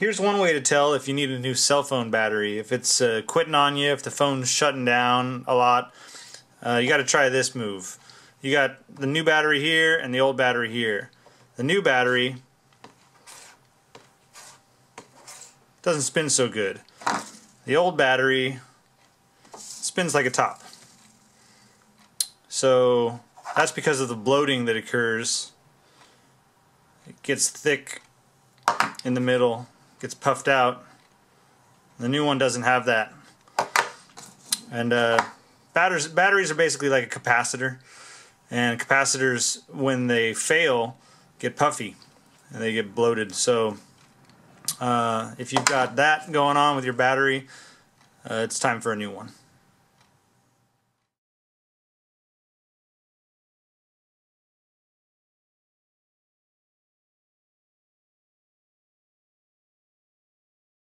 Here's one way to tell if you need a new cell phone battery. If it's quitting on you, if the phone's shutting down a lot, you got to try this move. You got the new battery here and the old battery here. The new battery doesn't spin so good. The old battery spins like a top. So that's because of the bloating that occurs. It gets thick in the middle, gets puffed out. The new one doesn't have that. And batteries are basically like a capacitor, and capacitors, when they fail, get puffy and they get bloated. So if you've got that going on with your battery, it's time for a new one.